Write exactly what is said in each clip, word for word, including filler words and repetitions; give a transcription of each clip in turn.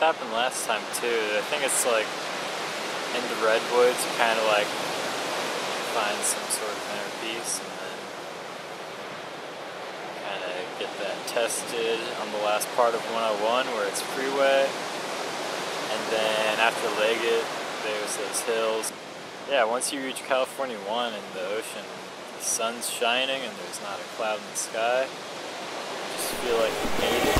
happened last time too. I think it's like in the redwoods, you kind of like find some sort of inner peace and then kind of get that tested on the last part of one oh one where it's freeway. And then after Leggett, there's those hills. Yeah, once you reach California one and the ocean, the sun's shining and there's not a cloud in the sky, you just feel like you made it.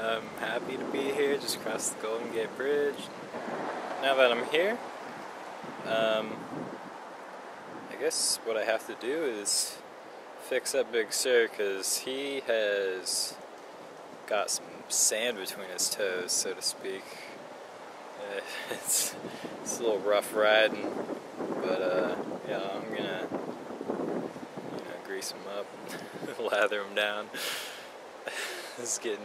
I'm happy to be here, just crossed the Golden Gate Bridge. Now that I'm here, um, I guess what I have to do is fix up Big Sur, because he has got some sand between his toes, so to speak. Uh, it's, it's a little rough riding, but uh, yeah, I'm gonna you know, grease him up, lather him down. It's getting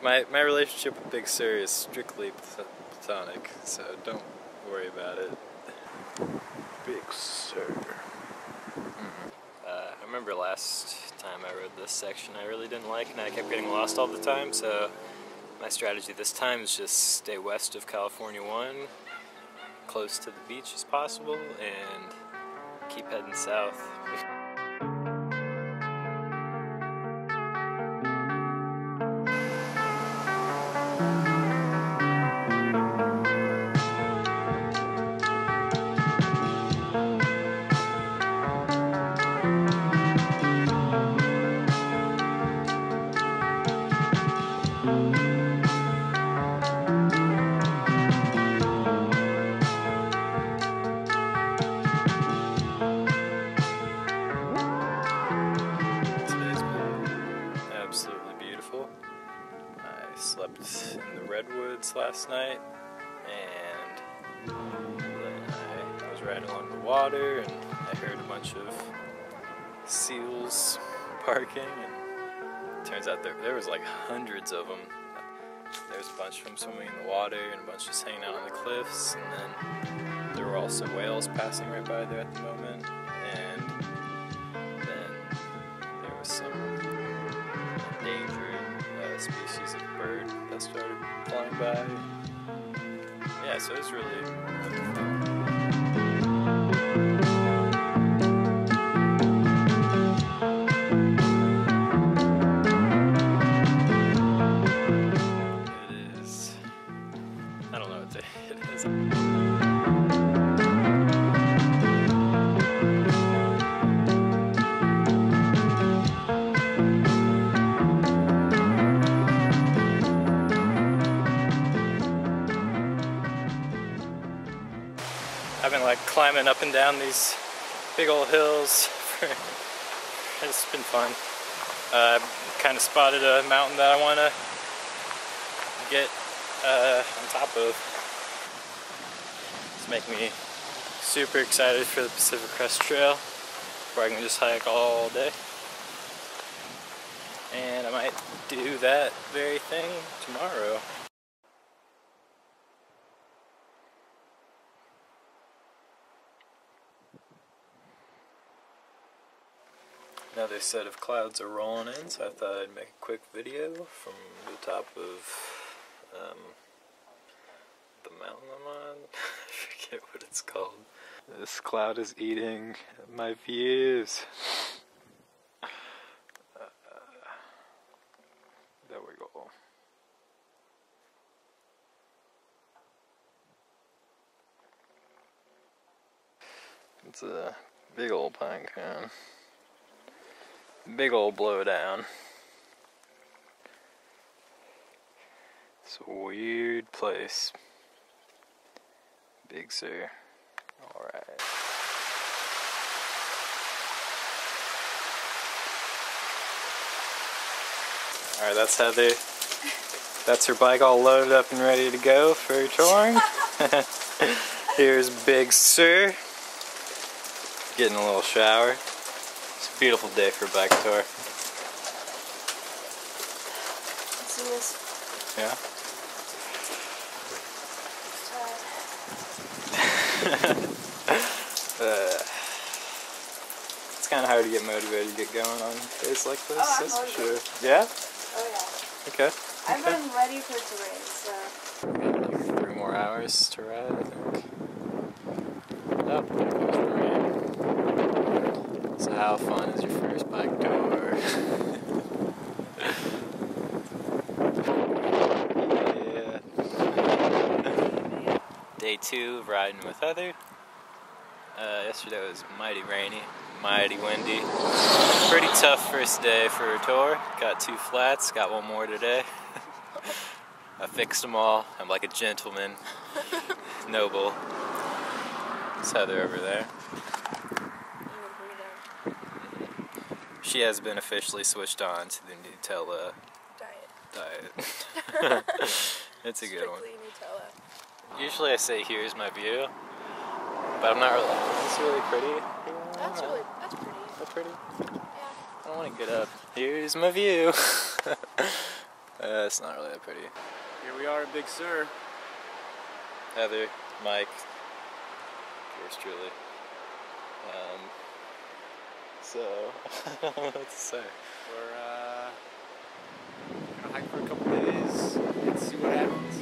my my relationship with Big Sur is strictly platonic, so don't worry about it. Big Sur. Mm-hmm. uh, I remember last time I rode this section, I really didn't like, and I kept getting lost all the time. So my strategy this time is just stay west of California one, close to the beach as possible, and keep heading south. Last night, and then I was riding along the water and I heard a bunch of seals barking, and turns out there, there was like hundreds of them. There's a bunch of them swimming in the water and a bunch just hanging out on the cliffs, and then there were also whales passing right by there at the moment, and then there was some endangered uh, species of bird that started flying by. Yeah, so it was really wonderful. I've been like climbing up and down these big old hills. It's been fun. I uh, kind of spotted a mountain that I want to get uh, on top of. It's making me super excited for the Pacific Crest Trail, where I can just hike all day. And I might do that very thing tomorrow. Another set of clouds are rolling in, so I thought I'd make a quick video from the top of um, the mountain I'm on. I forget what it's called. This cloud is eating my views. Uh, there we go. It's a big old pine cone. Big old blowdown. It's a weird place. Big Sur. Alright. Alright, that's Heather. That's her bike all loaded up and ready to go for touring. Here's Big Sur. Getting a little shower. It's a beautiful day for a bike tour. Let's see this. Yeah. uh, it's kind of hard to get motivated to get going on days like this. Oh, I'm that's motivated. For sure. Yeah? Oh yeah. Okay. I've okay. been ready for today, so. Three more hours to ride, I think. Oh, there goes the rain. So how fun is your first bike tour? Yeah. Day two of riding with Heather. Uh, yesterday was mighty rainy, mighty windy. Pretty tough first day for a tour. Got two flats, got one more today. I fixed them all. I'm like a gentleman. Noble. It's Heather over there. She has been officially switched on to the Nutella diet. Diet. It's a good one. Strictly Nutella. Usually I say, "Here's my view," but I'm not really. It's really pretty. That's really. That's pretty. That's pretty. Yeah. I don't want to get up. Here's my view. uh, it's not really that pretty. Here we are in Big Sur. Heather, Mike, yours truly. Um, So, I don't know what to say. We're uh, gonna hike for a couple days and see what happens.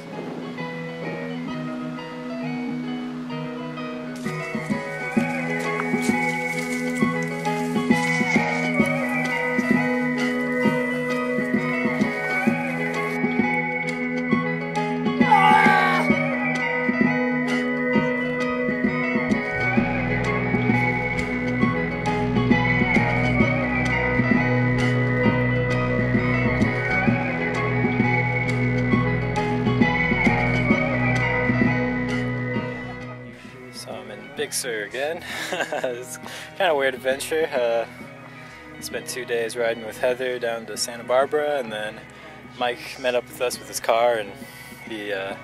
Big Sur again. It's kind of a weird adventure. Uh, spent two days riding with Heather down to Santa Barbara, and then Mike met up with us with his car, and he uh,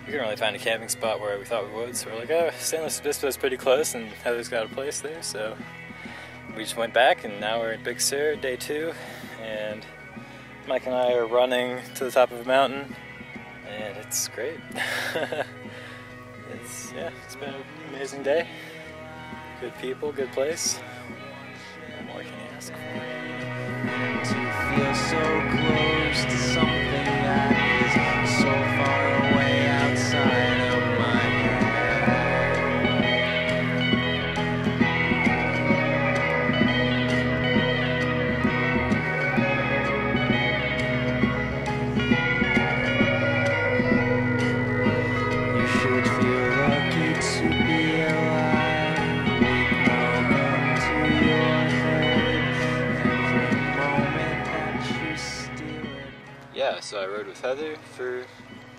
we couldn't really find a camping spot where we thought we would, so we're like, oh, San Luis Obispo is pretty close, and Heather's got a place there, so we just went back, and now we're in Big Sur, day two, and Mike and I are running to the top of a mountain, and it's great. It's, yeah, it's been an amazing day. Good people, good place. What more can you ask for? To feel so close to something that is so far away outside of my So I rode with Heather for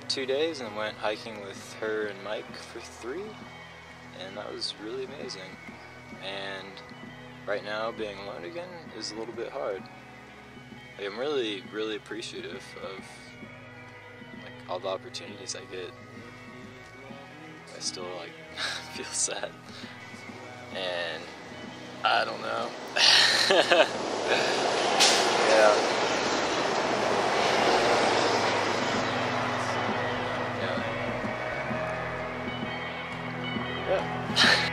two days and went hiking with her and Mike for three, and that was really amazing. And right now being alone again is a little bit hard. I'm really, really appreciative of like all the opportunities I get. I still like feel sad, and I don't know. Yeah. Yeah.